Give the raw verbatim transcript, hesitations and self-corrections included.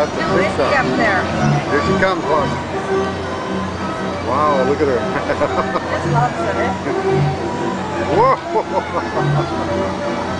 got the no, pizza. Up there. Here she comes, look. Wow, look at her. There's lots of it. Whoa!